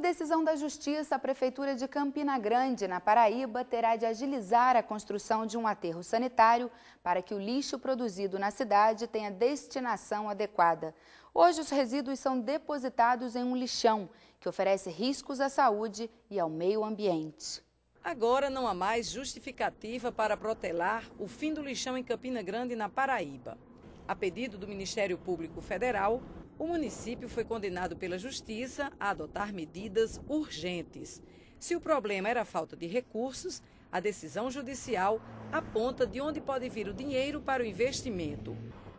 Por decisão da Justiça, a Prefeitura de Campina Grande, na Paraíba, terá de agilizar a construção de um aterro sanitário para que o lixo produzido na cidade tenha destinação adequada. Hoje, os resíduos são depositados em um lixão, que oferece riscos à saúde e ao meio ambiente. Agora não há mais justificativa para protelar o fim do lixão em Campina Grande, na Paraíba. A pedido do Ministério Público Federal, o município foi condenado pela Justiça a adotar medidas urgentes. Se o problema era a falta de recursos, a decisão judicial aponta de onde pode vir o dinheiro para o investimento.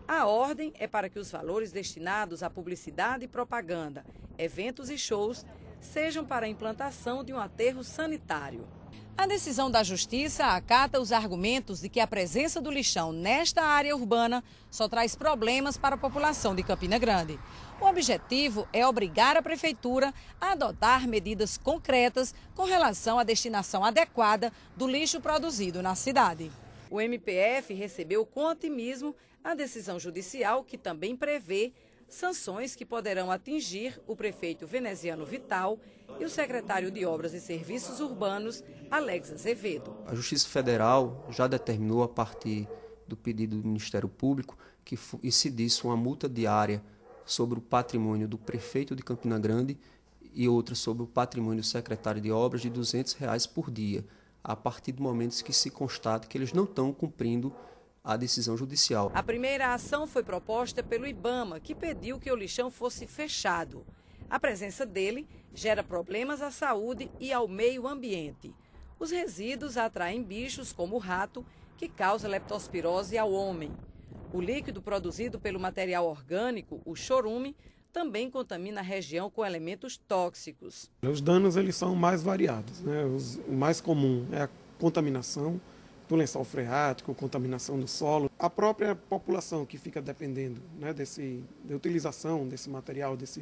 A ordem é para que os valores destinados à publicidade e propaganda, eventos e shows, sejam para a implantação de um aterro sanitário. A decisão da Justiça acata os argumentos de que a presença do lixão nesta área urbana só traz problemas para a população de Campina Grande. O objetivo é obrigar a Prefeitura a adotar medidas concretas com relação à destinação adequada do lixo produzido na cidade. O MPF recebeu com otimismo a decisão judicial, que também prevê sanções que poderão atingir o prefeito veneziano Vital e o secretário de Obras e Serviços Urbanos, Alex Azevedo. A Justiça Federal já determinou, a partir do pedido do Ministério Público, que incidisse uma multa diária sobre o patrimônio do prefeito de Campina Grande e outra sobre o patrimônio do secretário de Obras de R$ 200 por dia, a partir do momento que se constata que eles não estão cumprindo a decisão judicial. A primeira ação foi proposta pelo IBAMA, que pediu que o lixão fosse fechado. A presença dele gera problemas à saúde e ao meio ambiente. Os resíduos atraem bichos como o rato, que causa leptospirose ao homem. O líquido produzido pelo material orgânico, o chorume, também contamina a região com elementos tóxicos. Os danos eles são mais variados, né? O mais comum é a contaminação do lençol freático, contaminação do solo. A própria população que fica dependendo, né, da utilização desse material, desse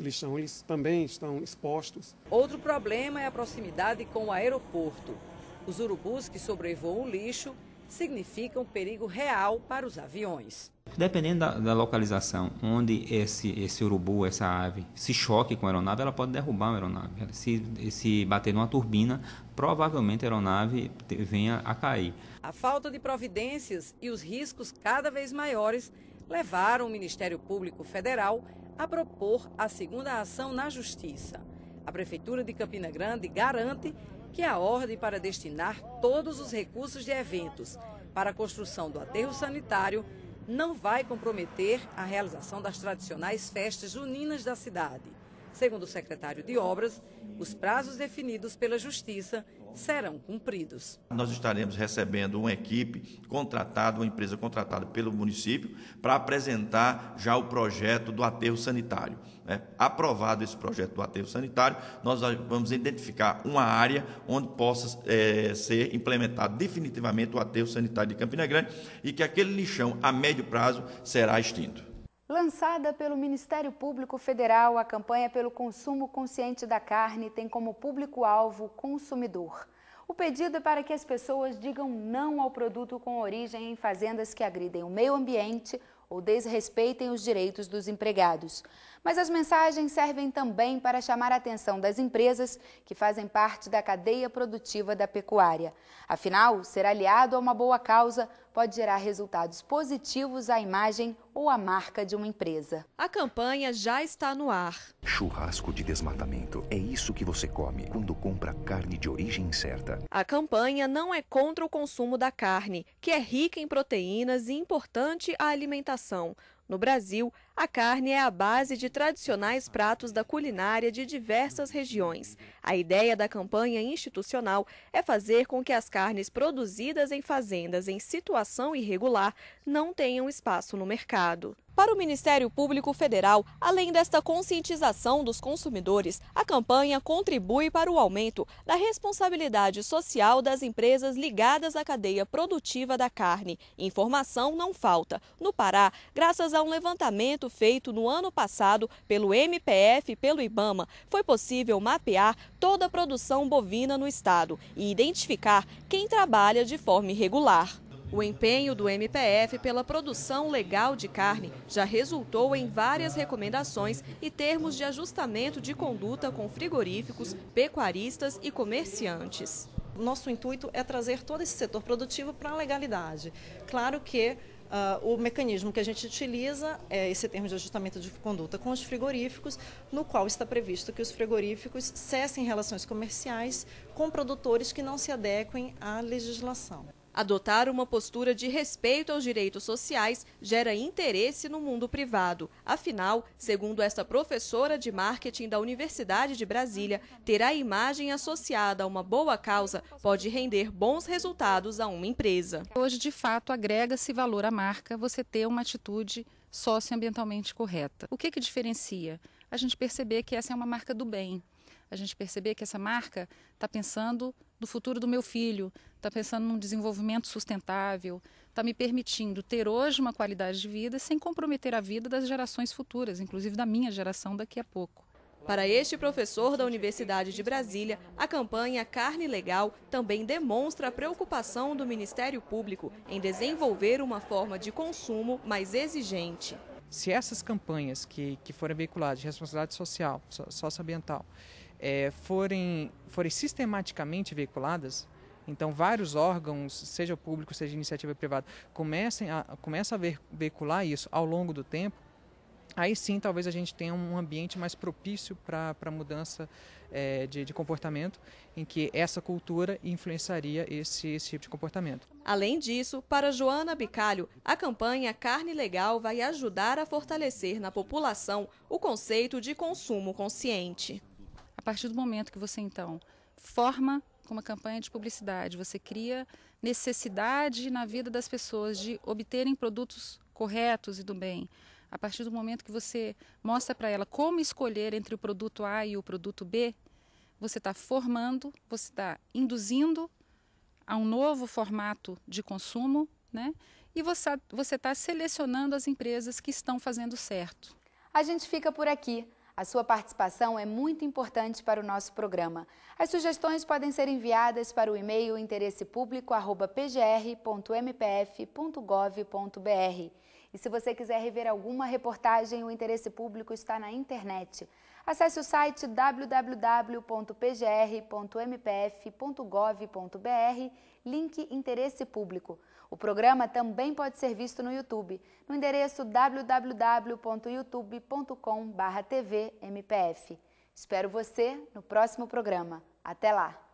lixão, eles também estão expostos. Outro problema é a proximidade com o aeroporto. Os urubus que sobrevoam o lixo significam um perigo real para os aviões. Dependendo da localização onde esse urubu, essa ave, se choque com a aeronave, ela pode derrubar uma aeronave. Se bater numa turbina, provavelmente a aeronave venha a cair. A falta de providências e os riscos cada vez maiores levaram o Ministério Público Federal a propor a segunda ação na Justiça. A Prefeitura de Campina Grande garante que a ordem para destinar todos os recursos de eventos para a construção do aterro sanitário não vai comprometer a realização das tradicionais festas juninas da cidade. Segundo o secretário de Obras, os prazos definidos pela Justiça serão cumpridos. Nós estaremos recebendo uma equipe contratada, uma empresa contratada pelo município, para apresentar já o projeto do aterro sanitário. Aprovado esse projeto do aterro sanitário, nós vamos identificar uma área onde possa ser implementado definitivamente o aterro sanitário de Campina Grande e que aquele lixão, a médio prazo, será extinto. Lançada pelo Ministério Público Federal, a campanha pelo consumo consciente da carne tem como público-alvo o consumidor. O pedido é para que as pessoas digam não ao produto com origem em fazendas que agridem o meio ambiente ou desrespeitem os direitos dos empregados. Mas as mensagens servem também para chamar a atenção das empresas que fazem parte da cadeia produtiva da pecuária. Afinal, ser aliado a uma boa causa pode gerar resultados positivos à imagem ou à marca de uma empresa. A campanha já está no ar. Churrasco de desmatamento. É isso que você come quando compra carne de origem incerta. A campanha não é contra o consumo da carne, que é rica em proteínas e importante à alimentação. No Brasil, a carne é a base de tradicionais pratos da culinária de diversas regiões. A ideia da campanha institucional é fazer com que as carnes produzidas em fazendas em situação irregular não tenham espaço no mercado. Para o Ministério Público Federal, além desta conscientização dos consumidores, a campanha contribui para o aumento da responsabilidade social das empresas ligadas à cadeia produtiva da carne. Informação não falta. No Pará, graças a um levantamento feito no ano passado pelo MPF e pelo IBAMA, foi possível mapear toda a produção bovina no estado e identificar quem trabalha de forma irregular. O empenho do MPF pela produção legal de carne já resultou em várias recomendações e termos de ajustamento de conduta com frigoríficos, pecuaristas e comerciantes. Nosso intuito é trazer todo esse setor produtivo para a legalidade. Claro que o mecanismo que a gente utiliza é esse termo de ajustamento de conduta com os frigoríficos, no qual está previsto que os frigoríficos cessem relações comerciais com produtores que não se adequem à legislação. Adotar uma postura de respeito aos direitos sociais gera interesse no mundo privado. Afinal, segundo esta professora de marketing da Universidade de Brasília, ter a imagem associada a uma boa causa pode render bons resultados a uma empresa. Hoje, de fato, agrega-se valor à marca você ter uma atitude socioambientalmente correta. O que diferencia? A gente perceber que essa é uma marca do bem. A gente perceber que essa marca está pensando no futuro do meu filho, está pensando num desenvolvimento sustentável, está me permitindo ter hoje uma qualidade de vida sem comprometer a vida das gerações futuras, inclusive da minha geração daqui a pouco. Para este professor da Universidade de Brasília, a campanha Carne Legal também demonstra a preocupação do Ministério Público em desenvolver uma forma de consumo mais exigente. Se essas campanhas que forem veiculadas de responsabilidade social, socioambiental, forem sistematicamente veiculadas, então vários órgãos, seja público, seja iniciativa privada, começam a veicular isso ao longo do tempo, aí sim talvez a gente tenha um ambiente mais propício para a mudança de comportamento, em que essa cultura influenciaria esse tipo de comportamento. Além disso, para Joana Bicalho, a campanha Carne Legal vai ajudar a fortalecer na população o conceito de consumo consciente. A partir do momento que você, então, forma com uma campanha de publicidade, você cria necessidade na vida das pessoas de obterem produtos corretos e do bem. A partir do momento que você mostra para ela como escolher entre o produto A e o produto B, você está formando, você está induzindo a um novo formato de consumo, né? E você está selecionando as empresas que estão fazendo certo. A gente fica por aqui. A sua participação é muito importante para o nosso programa. As sugestões podem ser enviadas para o e-mail interessepublico@pgr.mpf.gov.br. E se você quiser rever alguma reportagem, o Interesse Público está na internet. Acesse o site www.pgr.mpf.gov.br, link Interesse Público. O programa também pode ser visto no YouTube, no endereço www.youtube.com/tvmpf. Espero você no próximo programa. Até lá!